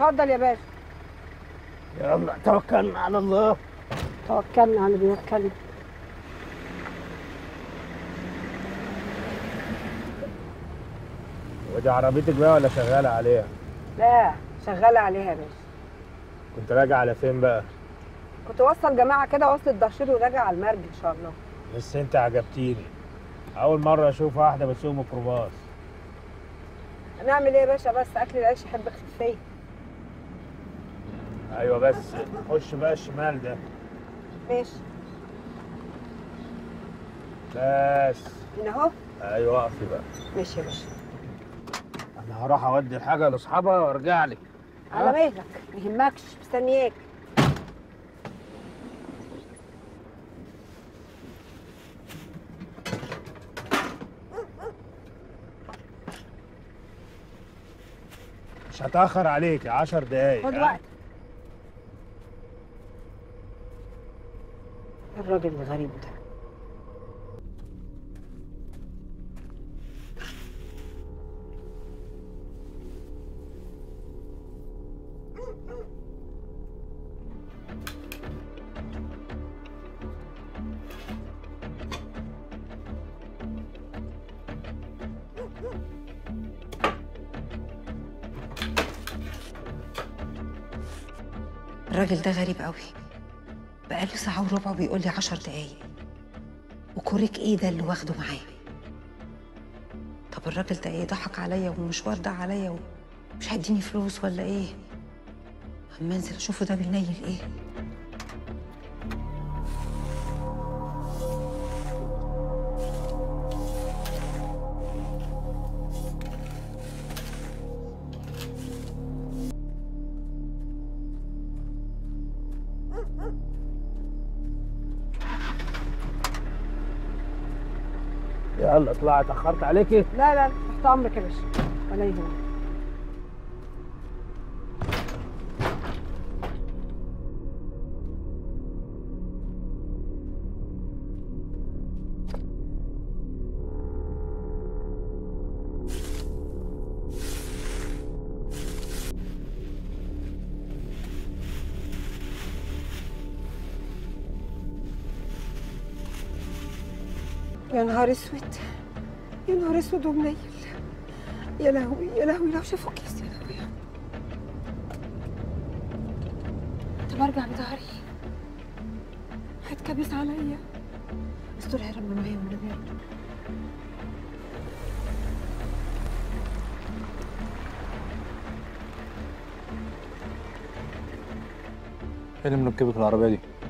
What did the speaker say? اتفضل يا باشا. يلا توكلنا على الله. توكلنا على اللي بيوكلنا. ودي عربيتك بقى ولا شغالة عليها؟ لا شغالة عليها يا باشا. كنت راجع على فين بقى؟ كنت وصل جماعة كده وصل الدهشير وراجع على المرج إن شاء الله. بس أنت عجبتيني. أول مرة أشوف واحدة بتسوق ميكروباص. هنعمل إيه يا باشا بس أكل العيش يحب خفية. أيوه بس خش بقى الشمال ده. ماشي. بس. هنا أهو. أيوه اقفي بقى. ماشي يا باشا. أنا هروح أودي الحاجة لأصحابها وأرجع لك. على مهلك، ما يهمكش، مستنياك. مش هتأخر عليك 10 دقايق. خد وقتك. الراجل الغريب ده. الراجل ده غريب قوي، بقاله ساعة وربع بيقول لي 10 دقايق، وكوريك ايه ده اللي واخده معاه؟ طب الراجل ده ايه، ضحك عليا ومشوار ده عليا ومش هيديني فلوس ولا ايه؟ اما انزل اشوفه ده بينيل ايه. يلا اطلعي، اتأخرت عليكي. لا لا تحت أمرك يا باشا، ولا يهمك. يا نهار اسود، يا نهار اسود ومنيل، يا لهوي يا لهوي، لو شافوا كيس يا لهوي. طب ارجع بظهري، هيتكبس عليا. استر يا رب معايا والنبي. ايه اللي منكبك العربيه دي؟